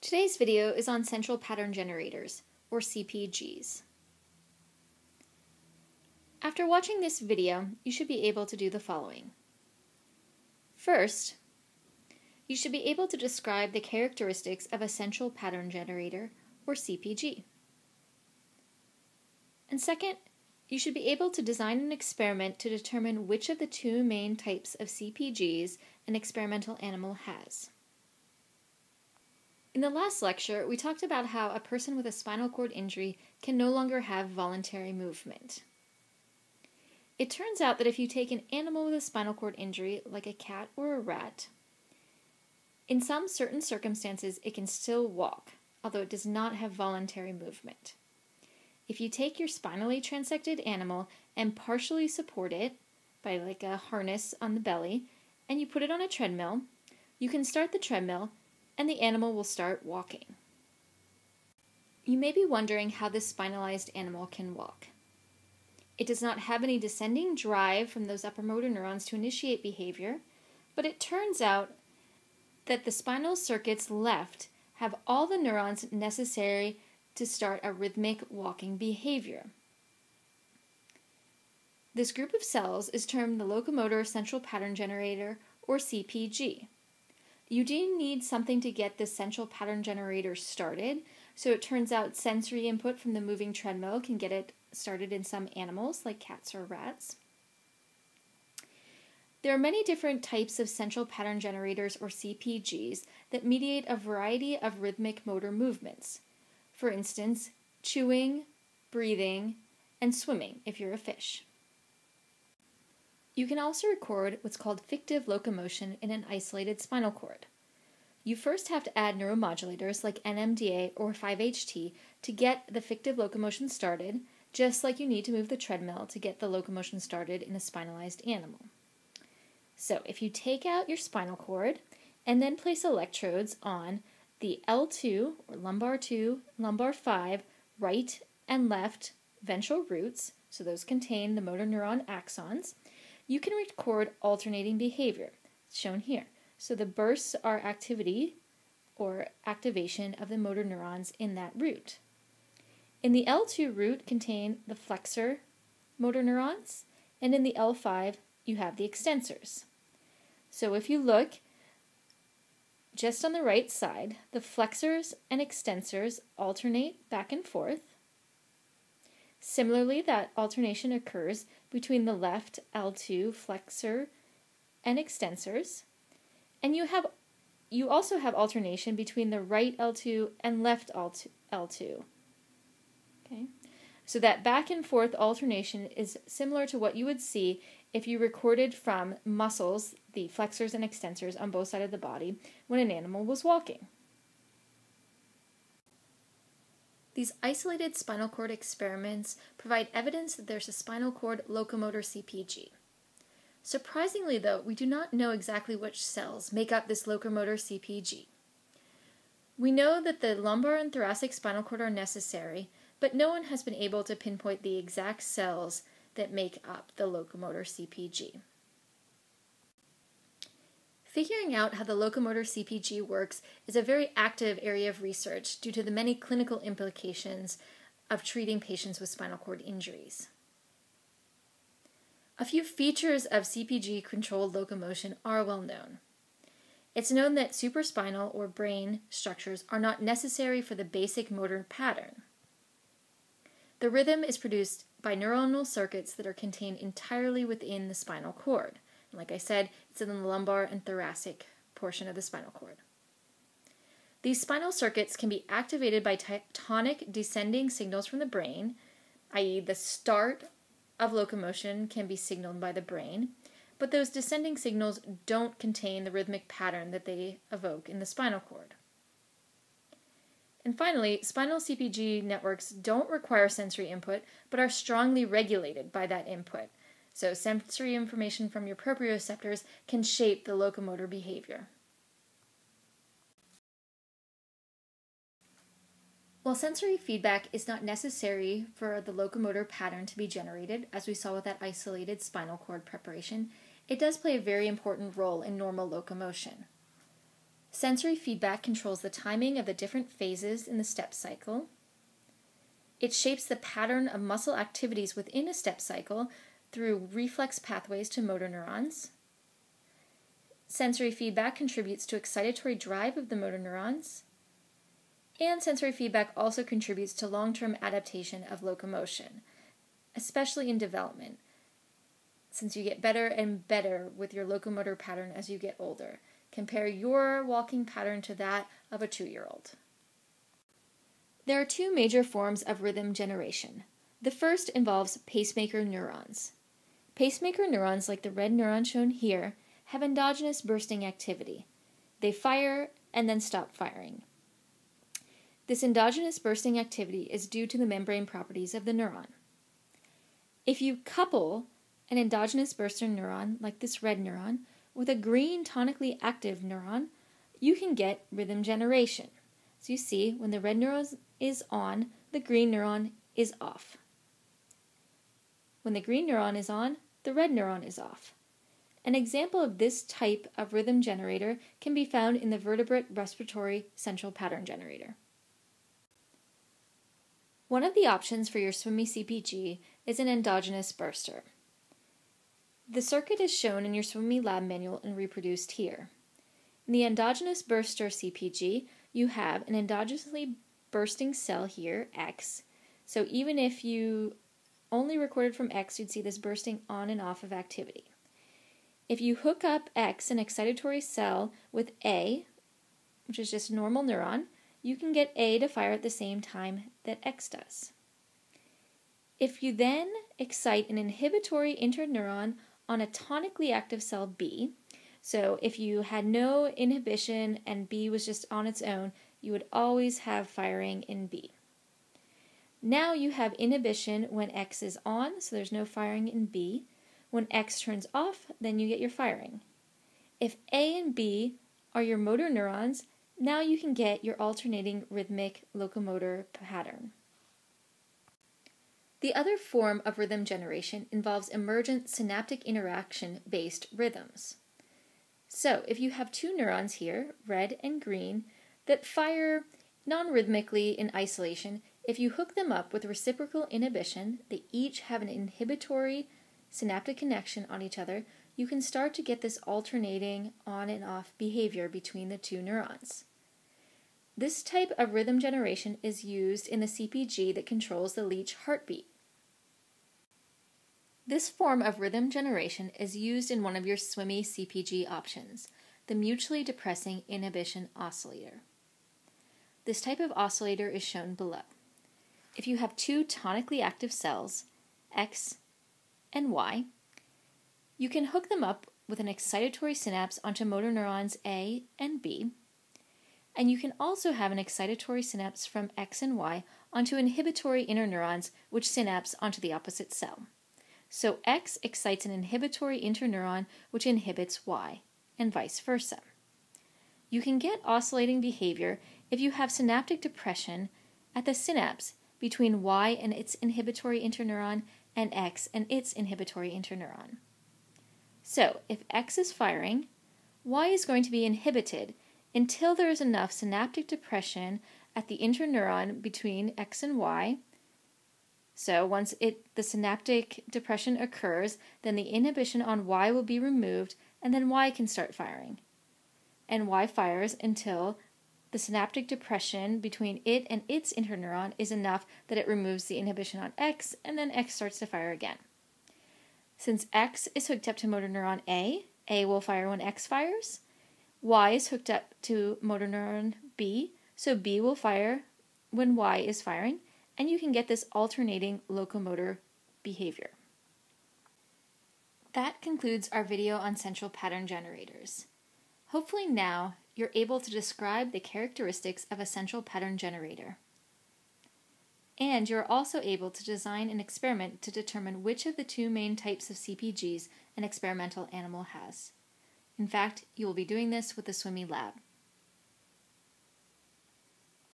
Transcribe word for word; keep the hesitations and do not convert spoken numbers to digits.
Today's video is on central pattern generators, or C P Gs. After watching this video, you should be able to do the following. First, you should be able to describe the characteristics of a central pattern generator, or C P G. And second, you should be able to design an experiment to determine which of the two main types of C P Gs an experimental animal has. In the last lecture, we talked about how a person with a spinal cord injury can no longer have voluntary movement. It turns out that if you take an animal with a spinal cord injury, like a cat or a rat, in some certain circumstances it can still walk, although it does not have voluntary movement. If you take your spinally transected animal and partially support it by like a harness on the belly, and you put it on a treadmill, you can start the treadmill and the animal will start walking. You may be wondering how this spinalized animal can walk. It does not have any descending drive from those upper motor neurons to initiate behavior, but it turns out that the spinal circuits left have all the neurons necessary to start a rhythmic walking behavior. This group of cells is termed the locomotor central pattern generator, or C P G. You do need something to get this central pattern generator started, so it turns out sensory input from the moving treadmill can get it started in some animals, like cats or rats. There are many different types of central pattern generators, or C P Gs, that mediate a variety of rhythmic motor movements. For instance, chewing, breathing, and swimming if you're a fish. You can also record what's called fictive locomotion in an isolated spinal cord. You first have to add neuromodulators like N M D A or five H T to get the fictive locomotion started, just like you need to move the treadmill to get the locomotion started in a spinalized animal. So if you take out your spinal cord and then place electrodes on the L two, or lumbar two, lumbar five, right and left ventral roots, so those contain the motor neuron axons, you can record alternating behavior, shown here. So the bursts are activity or activation of the motor neurons in that root. In the L two root contain the flexor motor neurons, and in the L five you have the extensors. So if you look just on the right side, the flexors and extensors alternate back and forth. Similarly, that alternation occurs between the left L two flexor and extensors, and you have you also have alternation between the right L two and left L two. Okay? So that back and forth alternation is similar to what you would see if you recorded from muscles, the flexors and extensors on both sides of the body, when an animal was walking. These isolated spinal cord experiments provide evidence that there's a spinal cord locomotor C P G. Surprisingly, though, we do not know exactly which cells make up this locomotor C P G. We know that the lumbar and thoracic spinal cord are necessary, but no one has been able to pinpoint the exact cells that make up the locomotor C P G. Figuring out how the locomotor C P G works is a very active area of research due to the many clinical implications of treating patients with spinal cord injuries. A few features of C P G-controlled locomotion are well known. It's known that supraspinal or brain structures are not necessary for the basic motor pattern. The rhythm is produced by neuronal circuits that are contained entirely within the spinal cord. Like I said, it's in the lumbar and thoracic portion of the spinal cord. These spinal circuits can be activated by tonic descending signals from the brain, that is the start of locomotion can be signaled by the brain, but those descending signals don't contain the rhythmic pattern that they evoke in the spinal cord. And finally, spinal C P G networks don't require sensory input, but are strongly regulated by that input. So sensory information from your proprioceptors can shape the locomotor behavior. While sensory feedback is not necessary for the locomotor pattern to be generated, as we saw with that isolated spinal cord preparation, it does play a very important role in normal locomotion. Sensory feedback controls the timing of the different phases in the step cycle. It shapes the pattern of muscle activities within a step cycle through reflex pathways to motor neurons. Sensory feedback contributes to excitatory drive of the motor neurons. And sensory feedback also contributes to long-term adaptation of locomotion, especially in development, since you get better and better with your locomotor pattern as you get older. Compare your walking pattern to that of a two-year-old. There are two major forms of rhythm generation. The first involves pacemaker neurons. Pacemaker neurons, like the red neuron shown here, have endogenous bursting activity. They fire and then stop firing. This endogenous bursting activity is due to the membrane properties of the neuron. If you couple an endogenous bursting neuron, like this red neuron, with a green tonically active neuron, you can get rhythm generation. So you see, when the red neuron is on, the green neuron is off. When the green neuron is on, the red neuron is off. An example of this type of rhythm generator can be found in the vertebrate respiratory central pattern generator. One of the options for your SWIMMY C P G is an endogenous burster. The circuit is shown in your SWIMMY lab manual and reproduced here. In the endogenous burster C P G, you have an endogenously bursting cell here, X. So even if you only recorded from X, you'd see this bursting on and off of activity. If you hook up X, an excitatory cell, with A, which is just a normal neuron, you can get A to fire at the same time that X does. If you then excite an inhibitory interneuron on a tonically active cell B, so if you had no inhibition and B was just on its own, you would always have firing in B. Now you have inhibition when X is on, so there's no firing in B. When X turns off, then you get your firing. If A and B are your motor neurons, now you can get your alternating rhythmic locomotor pattern. The other form of rhythm generation involves emergent synaptic interaction-based rhythms. So, if you have two neurons here, red and green, that fire non-rhythmically in isolation, if you hook them up with reciprocal inhibition, they each have an inhibitory synaptic connection on each other, you can start to get this alternating on and off behavior between the two neurons. This type of rhythm generation is used in the C P G that controls the leech heartbeat. This form of rhythm generation is used in one of your SWIMMY C P G options, the mutually depressing inhibition oscillator. This type of oscillator is shown below. If you have two tonically active cells, X and Y, you can hook them up with an excitatory synapse onto motor neurons A and B, and you can also have an excitatory synapse from X and Y onto inhibitory interneurons, which synapse onto the opposite cell. So X excites an inhibitory interneuron which inhibits Y, and vice versa. You can get oscillating behavior if you have synaptic depression at the synapse between Y and its inhibitory interneuron and X and its inhibitory interneuron. So if X is firing, Y is going to be inhibited until there is enough synaptic depression at the interneuron between X and Y. So once it, the synaptic depression occurs, then the inhibition on Y will be removed, and then Y can start firing. And Y fires until the synaptic depression between it and its interneuron is enough that it removes the inhibition on X, and then X starts to fire again. Since X is hooked up to motor neuron A, A will fire when X fires. Y is hooked up to motor neuron B, so B will fire when Y is firing, and you can get this alternating locomotor behavior. That concludes our video on central pattern generators. Hopefully now you're able to describe the characteristics of a central pattern generator. And you're also able to design an experiment to determine which of the two main types of C P Gs an experimental animal has. In fact, you will be doing this with the SWIMMY lab.